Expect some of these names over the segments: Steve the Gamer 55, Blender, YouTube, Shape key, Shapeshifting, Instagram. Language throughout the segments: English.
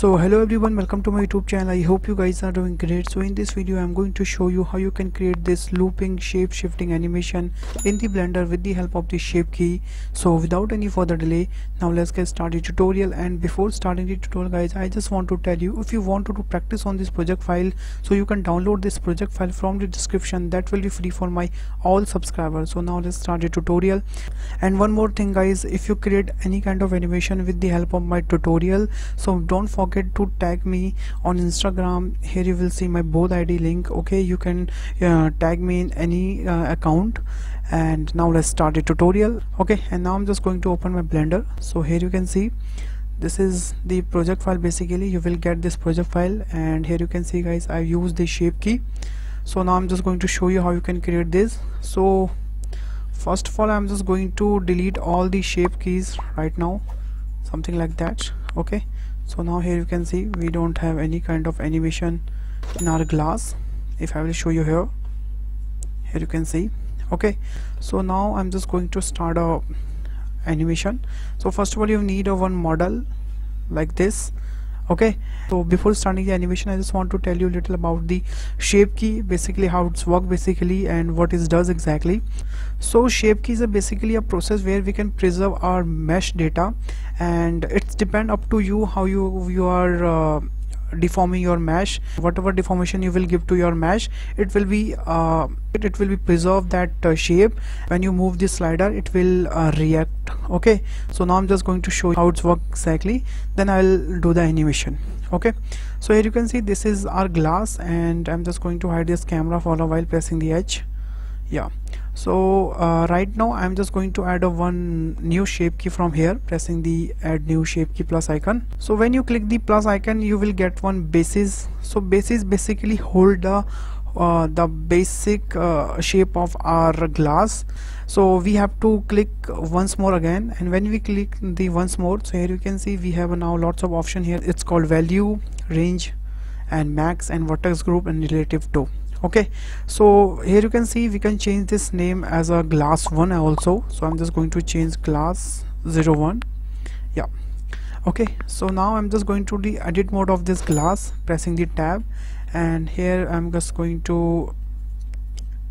So hello everyone, welcome to my YouTube channel. I hope you guys are doing great. So in this video I'm going to show you how you can create this looping shape shifting animation in the Blender with the help of the shape key. So without any further delay, now let's get started tutorial. And before starting the tutorial guys, I just want to tell you, if you want to do practice on this project file, so you can download this project file from the description. That will be free for my all subscribers. So now let's start the tutorial. And one more thing guys, if you create any kind of animation with the help of my tutorial, so don't forget to tag me on Instagram. Here you will see my both ID link. Okay, you can tag me in any account. And now let's start the tutorial. Okay, and now I'm just going to open my Blender. So here you can see this is the project file. Basically you will get this project file, and here you can see guys I use the shape key. So now I'm just going to show you how you can create this. So first of all I'm just going to delete all the shape keys right now, something like that. Okay, so now here you can see we don't have any kind of animation in our glass. If I will show you here you can see. Okay, so now I'm just going to start a animation. So first of all you need a one model like this. Okay, so before starting the animation I just want to tell you a little about the shape key, basically how it's work basically and what it does exactly. So shape key is basically a process where we can preserve our mesh data, and it's depend up to you how you are deforming your mesh. Whatever deformation you will give to your mesh, it will be preserved that shape. When you move this slider it will react. Okay, so now I'm just going to show you how it works exactly, then I'll do the animation. Okay, so here you can see this is our glass, and I'm just going to hide this camera for a while pressing the edge. Yeah, so right now I'm just going to add a one new shape key from here, pressing the add new shape key plus icon. So when you click the plus icon you will get one basis. So basis basically hold the basic shape of our glass. So we have to click once more again, and when we click the once more, so here you can see we have now lots of option here. It's called value, range, and max, and vertex group, and relative to. Okay, so here you can see we can change this name as a glass 1 also. So I'm just going to change glass 01. Yeah, okay, so now I'm just going to the edit mode of this glass, pressing the tab, and here I'm just going to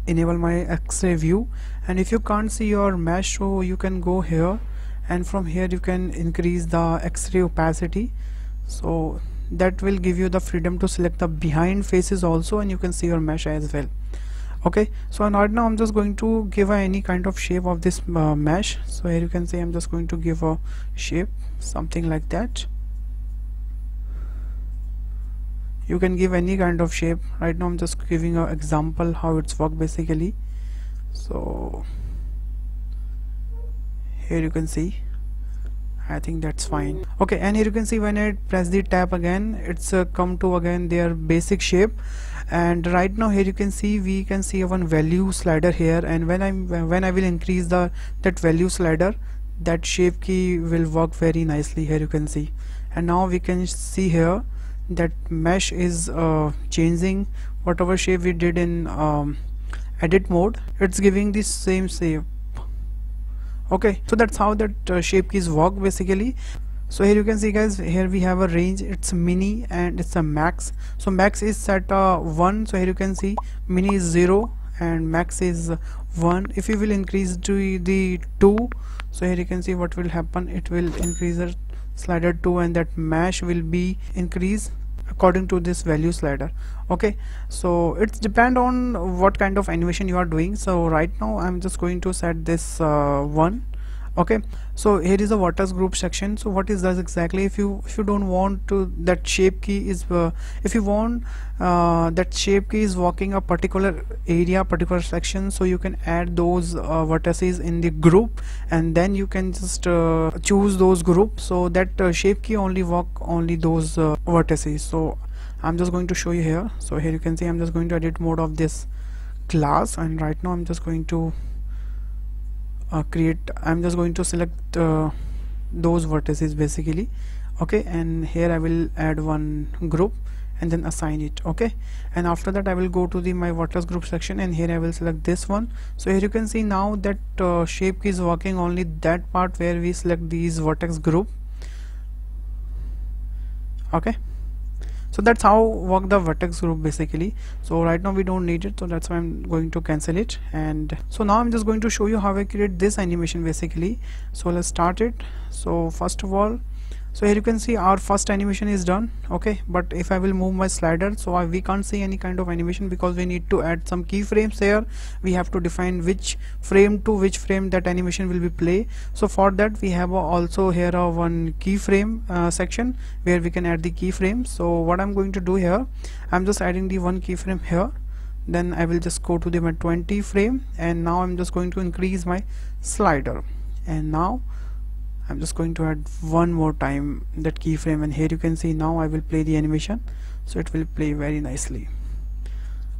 enable my x-ray view. And if you can't see your mesh, so you can go here, and from here you can increase the x-ray opacity. So that will give you the freedom to select the behind faces also, and you can see your mesh as well. Okay, so right now I'm just going to give any kind of shape of this mesh. So here you can see I'm just going to give a shape something like that. You can give any kind of shape. Right now I'm just giving an example how it's work basically. So here you can see, I think that's fine. Okay, and here you can see when I press the tab again, it's come to again their basic shape. And right now here you can see we can see one value slider here, and when I will increase that value slider, that shape key will work very nicely. Here you can see, and now we can see here that mesh is changing. Whatever shape we did in edit mode, it's giving the same shape. Okay, so that's how that shape keys work basically. So here you can see guys, here we have a range, it's mini, and it's a max. So max is set 1. So here you can see mini is 0 and max is 1. If you will increase to the 2, so here you can see what will happen. It will increase the slider 2, and that mesh will be increased according to this value slider. Okay, so it's depend on what kind of animation you are doing. So right now I'm just going to set this 1. Okay, so here is a vertex group section. So what is that exactly? If you don't want to that shape key is if you want that shape key is walking a particular area, particular section, so you can add those vertices in the group, and then you can just choose those groups. So that shape key only walk only those vertices. So I'm just going to show you here. So here you can see I'm just going to edit mode of this glass, and right now I'm just going to I'm just going to select those vertices basically. Okay, and here I will add one group and then assign it. Okay, and after that I will go to my vertex group section, and here I will select this one. So here you can see now that shape key is working only that part where we select these vertex group. Okay, so that's how work the vertex group basically. So right now we don't need it, so that's why I'm going to cancel it. And so now I'm just going to show you how I create this animation basically. So let's start it. So first of all, so here you can see our first animation is done. Okay, but if I will move my slider, so we can't see any kind of animation because we need to add some keyframes here. We have to define which frame to which frame that animation will be play. So for that we have also here one keyframe section where we can add the keyframe. So what I'm going to do here, I'm just adding the one keyframe here. Then I will just go to the 20 frame, and now I'm just going to increase my slider, and now I'm just going to add one more time that keyframe. And here you can see now I will play the animation, so it will play very nicely.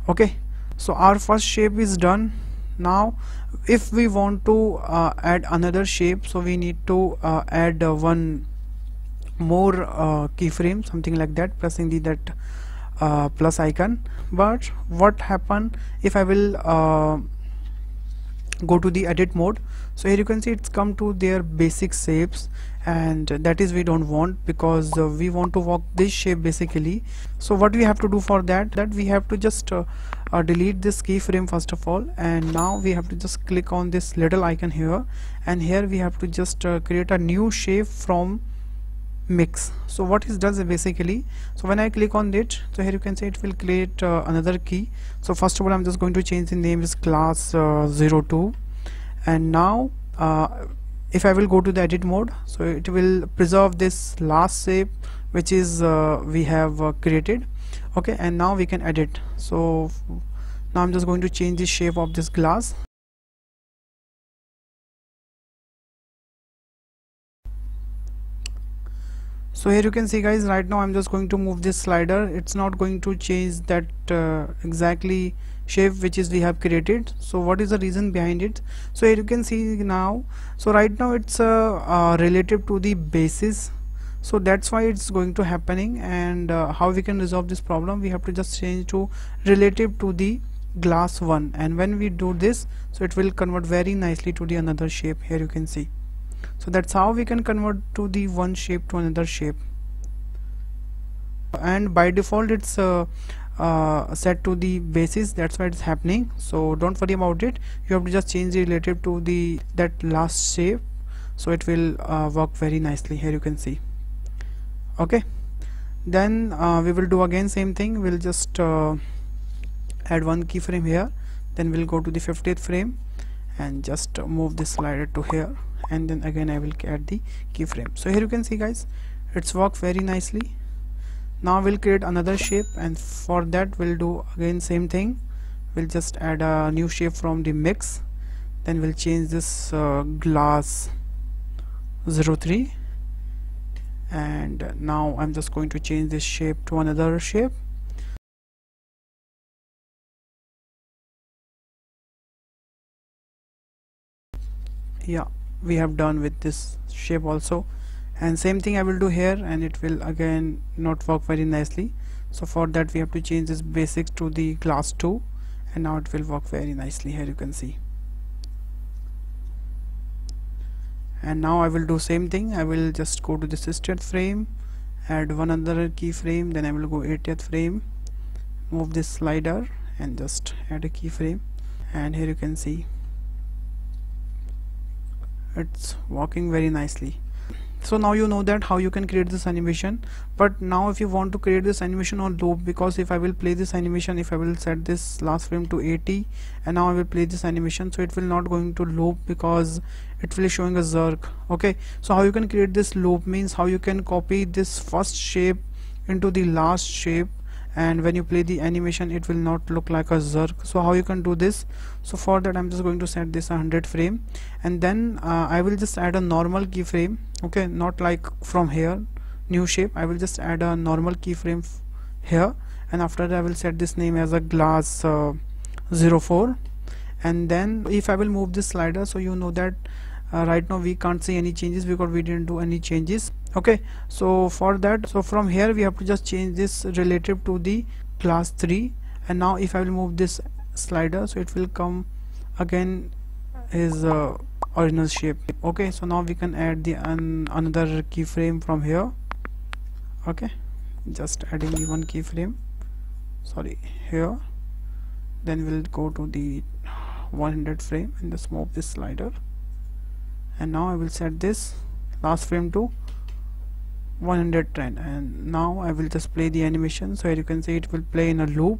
Okay, so our first shape is done. Now if we want to add another shape, so we need to add one more keyframe, something like that, pressing the that plus icon. But what happen if I will go to the edit mode? So here you can see it's come to their basic shapes, and that is we don't want, because we want to walk this shape basically. So what we have to do for that we have to just delete this keyframe first of all, and now we have to just click on this little icon here, and here we have to just create a new shape from mix. So what it does basically, so when I click on it, so here you can see it will create another key. So first of all I'm just going to change the name is class 02, and now if I will go to the edit mode, so it will preserve this last shape which is we have created. Okay, and now we can edit. So now I'm just going to change the shape of this glass. So here you can see guys, right now I'm just going to move this slider. It's not going to change that exactly shape which is we have created. So what is the reason behind it? So here you can see now, so right now it's relative to the basis, so that's why it's going to happening. And how we can resolve this problem, we have to just change to relative to the glass one, and when we do this, so it will convert very nicely to the another shape. Here you can see. So that's how we can convert to the one shape to another shape. And by default it's set to the basis, that's why it's happening. So don't worry about it, you have to just change the relative to the that last shape, so it will work very nicely. Here you can see. Okay, then we will do again same thing. We'll just add one keyframe here, then we'll go to the 50th frame and just move this slider to here, and then again I will add the keyframe. So here you can see guys, it's worked very nicely. Now we'll create another shape, and for that we'll do again same thing. We'll just add a new shape from the mix, then we'll change this glass 03, and now I'm just going to change this shape to another shape. Yeah, we have done with this shape also, and same thing I will do here, and it will again not work very nicely. So for that we have to change this basic to the class 2, and now it will work very nicely. Here you can see. And now I will do same thing. I will just go to the 60th frame, add one other keyframe, then I will go 80th frame, move this slider and just add a keyframe, and here you can see it's working very nicely. So now you know that how you can create this animation. But now if you want to create this animation on loop, because if I will play this animation, if I will set this last frame to 80 and now I will play this animation, so it will not going to loop because it will showing a jerk. Okay, so how you can create this loop means how you can copy this first shape into the last shape, and when you play the animation it will not look like a jerk. So how you can do this? So for that I'm just going to set this 100 frame, and then I will just add a normal keyframe. Okay, not like from here new shape, I will just add a normal keyframe here, and after that I will set this name as a glass 04, and then if I will move this slider, so you know that right now we can't see any changes because we didn't do any changes. Okay, so for that, so from here we have to just change this relative to the class 3, and now if I will move this slider, so it will come again is original shape. Okay, so now we can add the another keyframe from here. Okay, just adding the one keyframe, sorry, here. Then we'll go to the 100 frame and just move this slider, and now I will set this last frame to 110, and now I will just play the animation. So here you can see it will play in a loop.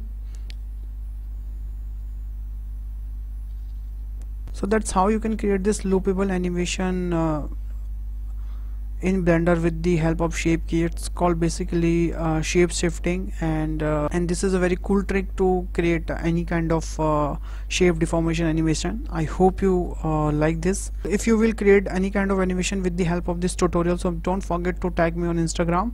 So that's how you can create this loopable animation in Blender with the help of shape key. It's called basically shape shifting, and this is a very cool trick to create any kind of shape deformation animation. I hope you like this. If you will create any kind of animation with the help of this tutorial, so don't forget to tag me on Instagram,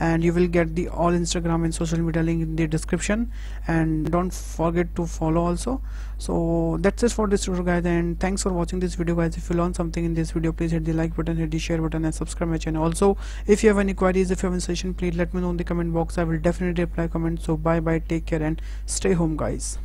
and you will get the all Instagram and social media link in the description, and don't forget to follow also. So that's it for this tutorial, guys, and thanks for watching this video, guys. If you learned something in this video, please hit the like button, hit the share button, and subscribe my channel. Also, if you have any queries, if you have any suggestion, please let me know in the comment box. I will definitely reply comments. So bye bye, take care, and stay home, guys.